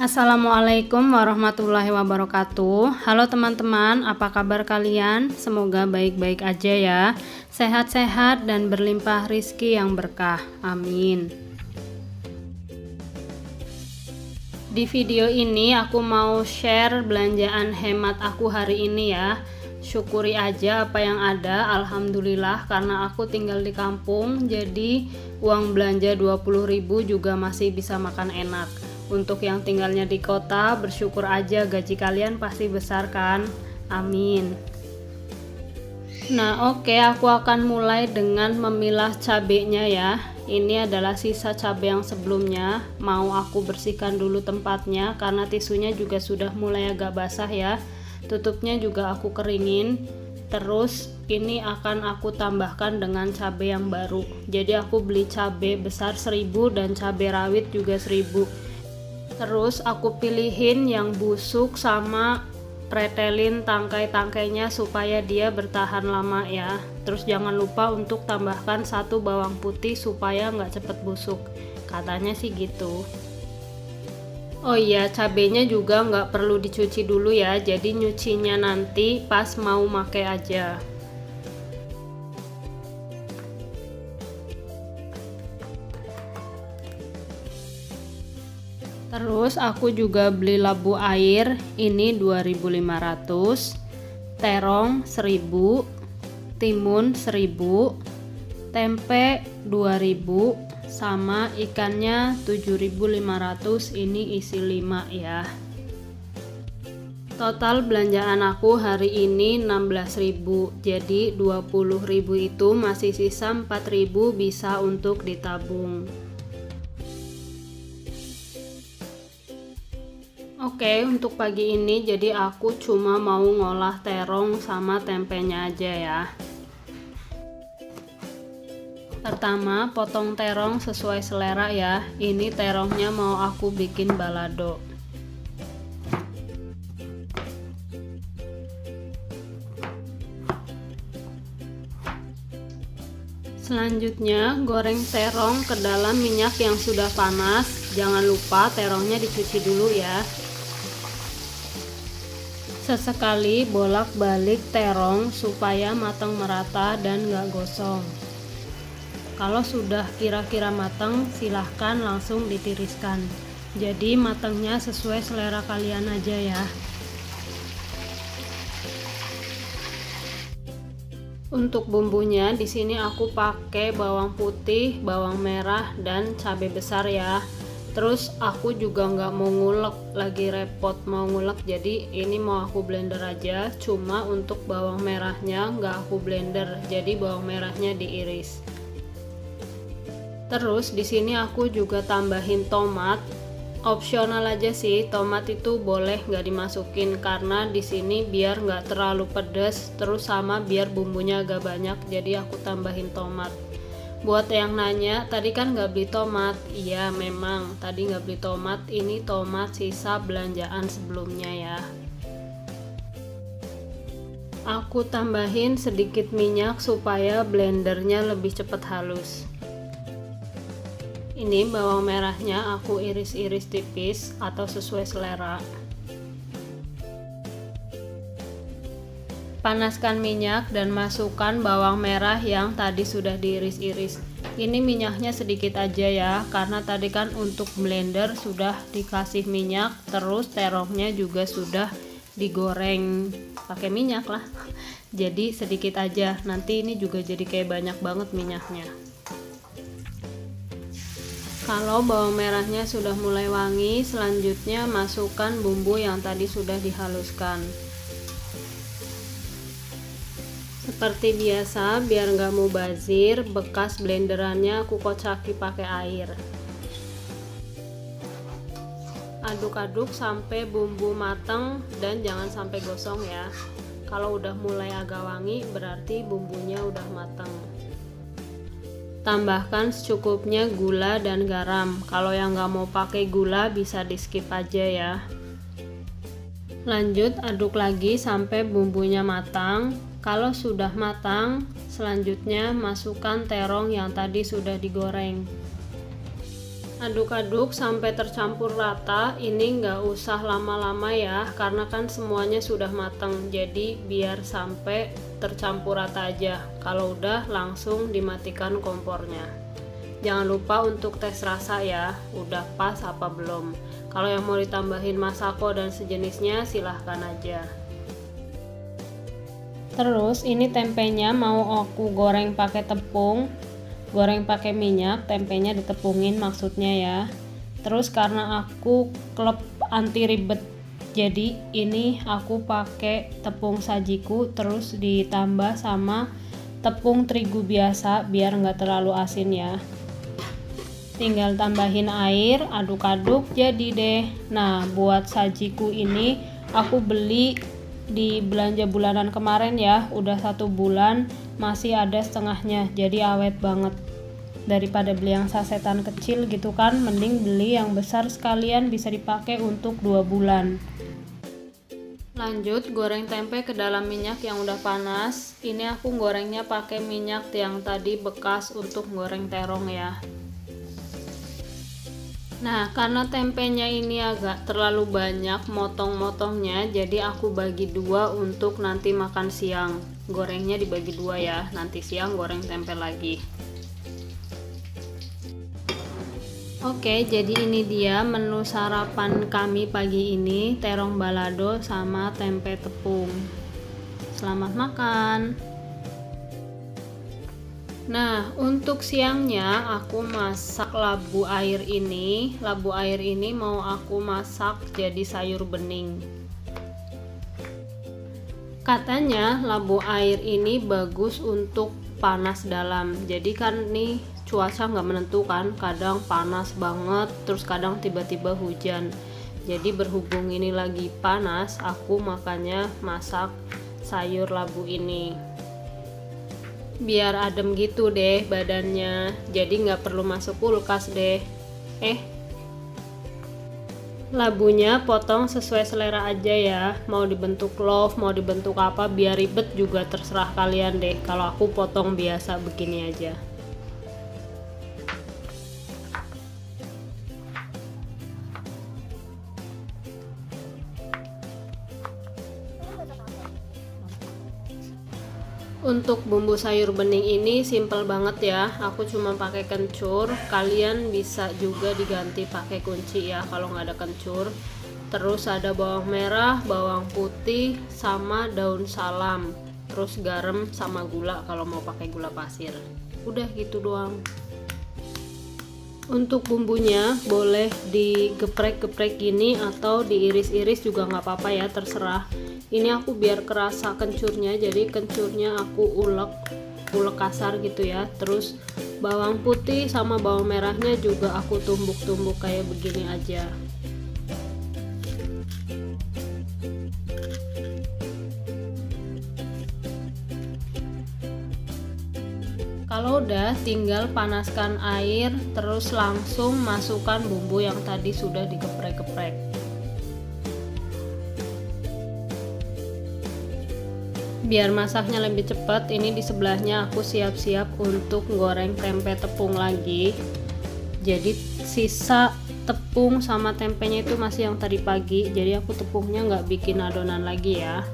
Assalamualaikum warahmatullahi wabarakatuh. Halo teman-teman, apa kabar kalian? Semoga baik-baik aja ya. Sehat-sehat dan berlimpah rizki yang berkah. Amin. Di video ini aku mau share belanjaan hemat aku hari ini ya. Syukuri aja apa yang ada, alhamdulillah, karena aku tinggal di kampung jadi uang belanja 20.000 juga masih bisa makan enak. Untuk yang tinggalnya di kota, bersyukur aja, gaji kalian pasti besar kan? Amin. Nah oke, aku akan mulai dengan memilah cabenya ya. Ini adalah sisa cabai yang sebelumnya. Mau aku bersihkan dulu tempatnya karena tisunya juga sudah mulai agak basah ya. Tutupnya juga aku keringin. Terus ini akan aku tambahkan dengan cabai yang baru. Jadi aku beli cabai besar 1000 dan cabai rawit juga 1000. Terus aku pilihin yang busuk sama pretelin tangkai-tangkainya supaya dia bertahan lama ya. Terus jangan lupa untuk tambahkan 1 bawang putih supaya nggak cepet busuk. Katanya sih gitu. Oh iya, cabenya juga nggak perlu dicuci dulu ya. Jadi nyucinya nanti pas mau pakai aja. Terus aku juga beli labu air, ini 2.500, terong 1.000, timun 1.000, tempe 2.000, sama ikannya 7.500, ini isi 5 ya. Total belanjaan aku hari ini 16.000, jadi 20.000 itu masih sisa 4.000 bisa untuk ditabung. Oke, untuk pagi ini jadi aku cuma mau ngolah terong sama tempenya aja ya. Pertama, potong terong sesuai selera ya. Ini terongnya mau aku bikin balado. Selanjutnya, goreng terong ke dalam minyak yang sudah panas. Jangan lupa terongnya dicuci dulu ya. Sesekali bolak-balik terong supaya matang merata dan gak gosong. Kalau sudah kira-kira matang, silahkan langsung ditiriskan. Jadi matangnya sesuai selera kalian aja ya. Untuk bumbunya di sini aku pakai bawang putih, bawang merah, dan cabai besar ya. Terus aku juga nggak mau ngulek, lagi repot mau ngulek, jadi ini mau aku blender aja. Cuma untuk bawang merahnya nggak aku blender, jadi bawang merahnya diiris. Terus di sini aku juga tambahin tomat, opsional aja sih, tomat itu boleh nggak dimasukin karena di sini biar nggak terlalu pedas, terus sama biar bumbunya agak banyak, jadi aku tambahin tomat. Buat yang nanya, tadi kan nggak beli tomat. Iya memang, tadi nggak beli tomat, ini tomat sisa belanjaan sebelumnya ya. Aku tambahin sedikit minyak supaya blendernya lebih cepat halus. Ini bawang merahnya aku iris-iris tipis atau sesuai selera. Panaskan minyak dan masukkan bawang merah yang tadi sudah diiris-iris. Ini minyaknya sedikit aja ya, karena tadi kan untuk blender sudah dikasih minyak, terus terongnya juga sudah digoreng pakai minyak lah. Jadi sedikit aja, nanti ini juga jadi kayak banyak banget minyaknya. Kalau bawang merahnya sudah mulai wangi, selanjutnya masukkan bumbu yang tadi sudah dihaluskan. Seperti biasa, biar nggak mubazir, bekas blenderannya aku kocaki pakai air. Aduk-aduk sampai bumbu matang dan jangan sampai gosong ya. Kalau udah mulai agak wangi, berarti bumbunya udah matang. Tambahkan secukupnya gula dan garam. Kalau yang nggak mau pakai gula, bisa di skip aja ya. Lanjut aduk lagi sampai bumbunya matang. Kalau sudah matang, selanjutnya masukkan terong yang tadi sudah digoreng. Aduk-aduk sampai tercampur rata. Ini nggak usah lama-lama ya, karena kan semuanya sudah matang, jadi biar sampai tercampur rata aja. Kalau udah, langsung dimatikan kompornya. Jangan lupa untuk tes rasa ya, udah pas apa belum. Kalau yang mau ditambahin masako dan sejenisnya silahkan aja. Terus ini tempenya mau aku goreng pakai tepung, goreng pakai minyak, tempenya ditepungin maksudnya ya. Terus karena aku klub anti ribet, jadi ini aku pakai tepung sajiku terus ditambah sama tepung terigu biasa biar nggak terlalu asin ya. Tinggal tambahin air, aduk-aduk jadi deh. Nah, buat sajiku ini aku beli di belanja bulanan kemarin ya, udah 1 bulan masih ada setengahnya, jadi awet banget. Daripada beli yang sasetan kecil gitu kan, mending beli yang besar sekalian bisa dipakai untuk 2 bulan. Lanjut goreng tempe ke dalam minyak yang udah panas. Ini aku gorengnya pakai minyak yang tadi bekas untuk goreng terong ya. Nah, karena tempenya ini agak terlalu banyak motong-motongnya, jadi aku bagi 2 untuk nanti makan siang. Gorengnya dibagi 2 ya, nanti siang goreng tempe lagi. Oke, jadi ini dia menu sarapan kami pagi ini, terong balado sama tempe tepung. Selamat makan! Nah, untuk siangnya aku masak labu air ini. Labu air ini mau aku masak jadi sayur bening. Katanya labu air ini bagus untuk panas dalam. Jadi kan nih cuaca nggak menentu kan, kadang panas banget, terus kadang tiba-tiba hujan. Jadi berhubung ini lagi panas, aku makanya masak sayur labu ini. Biar adem gitu deh badannya, jadi nggak perlu masuk kulkas deh. Labunya potong sesuai selera aja ya, mau dibentuk loaf, mau dibentuk apa, biar ribet juga terserah kalian deh. Kalau aku potong biasa begini aja. Untuk bumbu sayur bening ini simple banget ya, aku cuma pakai kencur. Kalian bisa juga diganti pakai kunci ya kalau nggak ada kencur. Terus ada bawang merah, bawang putih, sama daun salam. Terus garam sama gula kalau mau pakai gula pasir. Udah gitu doang. Untuk bumbunya boleh digeprek-geprek gini atau diiris-iris juga nggak apa-apa ya, terserah. Ini aku biar kerasa kencurnya, jadi kencurnya aku ulek kasar gitu ya. Terus bawang putih sama bawang merahnya juga aku tumbuk-tumbuk kayak begini aja. Kalau udah, tinggal panaskan air, terus langsung masukkan bumbu yang tadi sudah digeprek-geprek. Biar masaknya lebih cepat, ini di sebelahnya aku siap-siap untuk goreng tempe tepung lagi. Jadi sisa tepung sama tempenya itu masih yang tadi pagi, jadi aku tepungnya nggak bikin adonan lagi ya.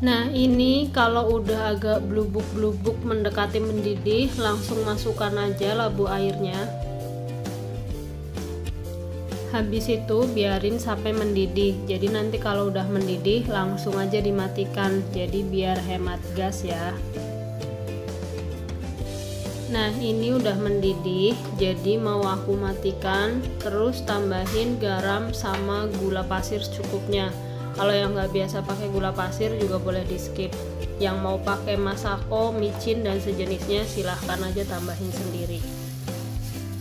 Nah, ini kalau udah agak blubuk-blubuk mendekati mendidih, langsung masukkan aja labu airnya. Habis itu biarin sampai mendidih. Jadi nanti kalau udah mendidih langsung aja dimatikan, jadi biar hemat gas ya. Nah, ini udah mendidih, jadi mau aku matikan. Terus tambahin garam sama gula pasir secukupnya. Kalau yang nggak biasa pakai gula pasir juga boleh di skip. Yang mau pakai masako, micin dan sejenisnya silahkan aja tambahin sendiri.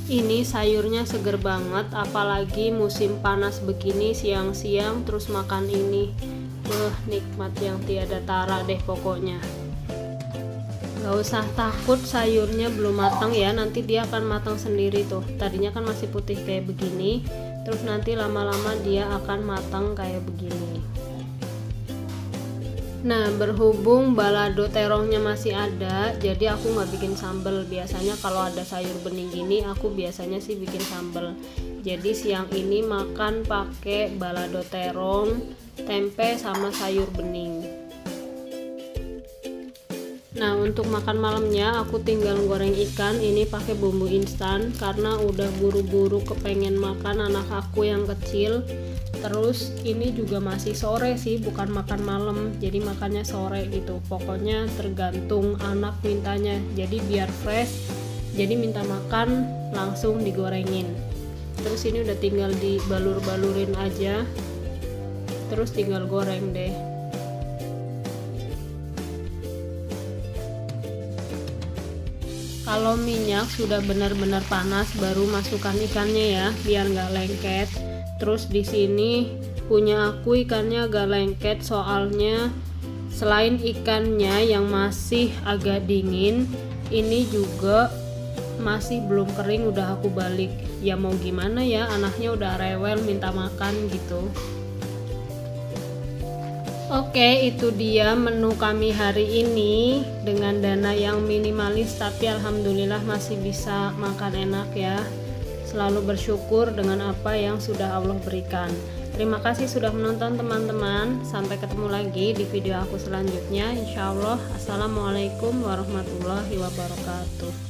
Ini sayurnya seger banget, apalagi musim panas begini siang-siang terus makan ini. Nikmat yang tiada tara deh pokoknya. Gak usah takut sayurnya belum matang ya, nanti dia akan matang sendiri tuh. Tadinya kan masih putih kayak begini, terus nanti lama-lama dia akan matang kayak begini. Nah, berhubung balado terongnya masih ada, jadi aku nggak bikin sambal. Biasanya kalau ada sayur bening gini, aku biasanya sih bikin sambal. Jadi siang ini makan pakai balado terong, tempe sama sayur bening. Nah, untuk makan malamnya aku tinggal goreng ikan ini pakai bumbu instan karena udah buru-buru kepengen makan anak aku yang kecil. Terus ini juga masih sore sih, bukan makan malam, jadi makannya sore gitu. Pokoknya tergantung anak mintanya, jadi biar fresh, jadi minta makan langsung digorengin. Terus ini udah tinggal dibalur-balurin aja, terus tinggal goreng deh. Kalau minyak sudah benar-benar panas, baru masukkan ikannya ya, biar nggak lengket. Terus di sini punya aku ikannya agak lengket soalnya selain ikannya yang masih agak dingin, ini juga masih belum kering udah aku balik. Ya mau gimana ya, anaknya udah rewel minta makan gitu. Oke, itu dia menu kami hari ini dengan dana yang minimalis tapi alhamdulillah masih bisa makan enak ya. Selalu bersyukur dengan apa yang sudah Allah berikan. Terima kasih sudah menonton teman-teman. Sampai ketemu lagi di video aku selanjutnya. Insyaallah. Assalamualaikum warahmatullahi wabarakatuh.